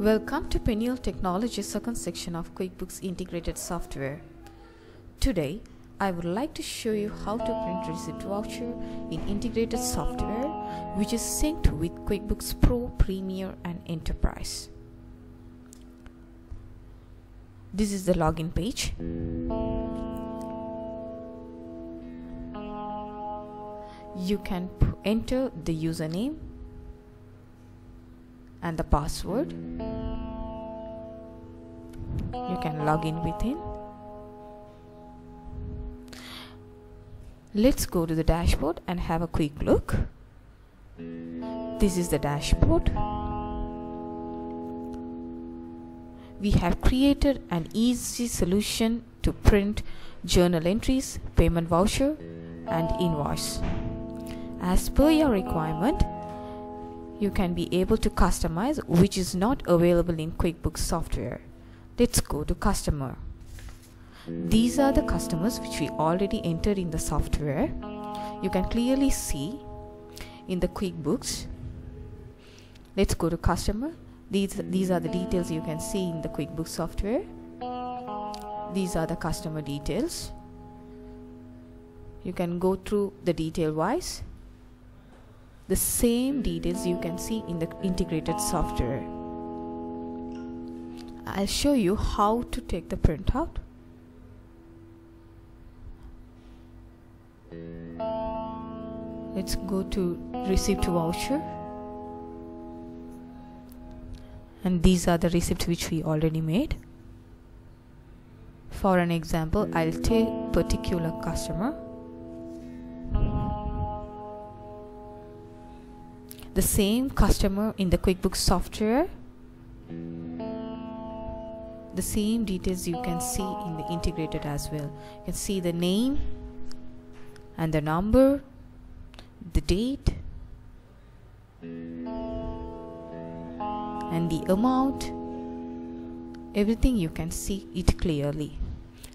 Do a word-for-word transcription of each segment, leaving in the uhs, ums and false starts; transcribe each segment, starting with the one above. Welcome to Peniel Technology's second section of QuickBooks Integrated Software. Today, I would like to show you how to print receipt voucher in Integrated Software, which is synced with QuickBooks Pro, Premier, and Enterprise. This is the login page. You can enter the username and the password. You can log in within. Let's go to the dashboard and have a quick look. This is the dashboard. We have created an easy solution to print journal entries, payment voucher, and invoice. As per your requirement, you can be able to customize, which is not available in QuickBooks software. Let's go to customer. These are the customers which we already entered in the software. You can clearly see in the QuickBooks. Let's go to customer. These, these are the details you can see in the QuickBooks software. These are the customer details. You can go through the detail wise. The same details you can see in the integrated software. I'll show you how to take the printout. Let's go to receipt voucher. And these are the receipts which we already made. For an example, I'll take particular customer. The same customer in the QuickBooks software, the same details you can see in the integrated as well. You can see the name and the number, the date, and the amount. Everything you can see it clearly.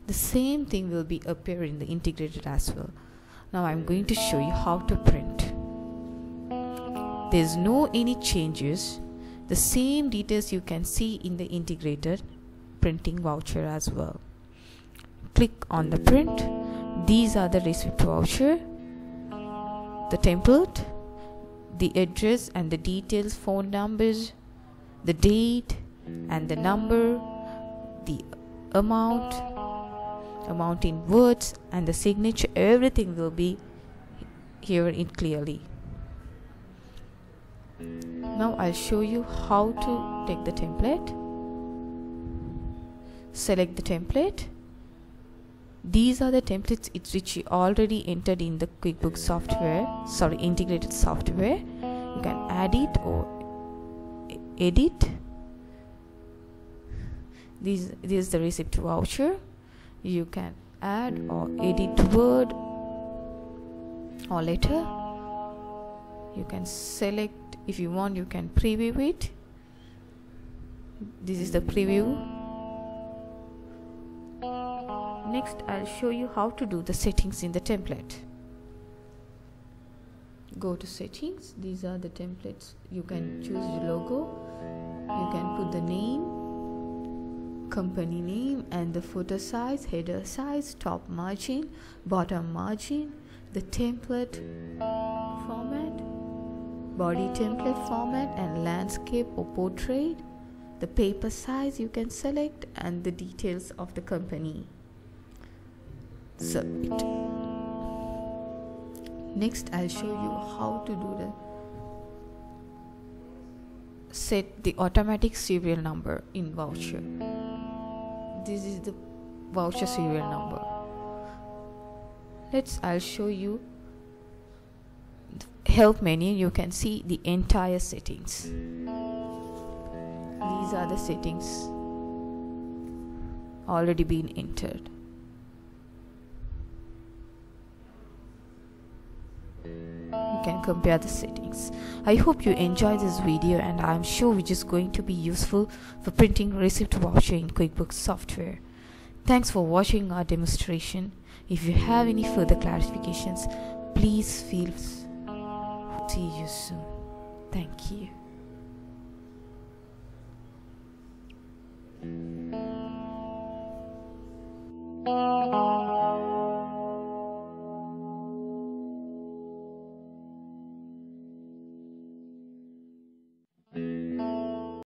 The same thing will be appear in the integrated as well. Now I'm going to show you how to print. There's no any changes. The same details you can see in the integrated printing voucher as well. Click on the print. These are the receipt voucher, the template, the address and the details, phone numbers, the date and the number, the amount, amount in words and the signature. Everything will be here in clearly. Now I'll show you how to take the template. Select the template. These are the templates it's which you already entered in the QuickBooks software, sorry, integrated software. You can add it or edit. This, this is the receipt voucher. You can add or edit word or letter. You can select. If you want, you can preview it. This is the preview. Next, I'll show you how to do the settings in the template. Go to settings. These are the templates. You can choose the logo. You can put the name, company name, and the footer size, header size, top margin, bottom margin, the template format, body template format, and landscape or portrait. The paper size you can select and the details of the company. Submit. Next, I'll show you how to do the set the automatic serial number in voucher. This is the voucher serial number. Let's I'll show you help menu. You can see the entire settings. These are the settings already been entered. You can compare the settings. I hope you enjoy this video, and I am sure which is going to be useful for printing receipt voucher in QuickBooks software. Thanks for watching our demonstration. If you have any further clarifications, please feel free. See you soon. Thank you.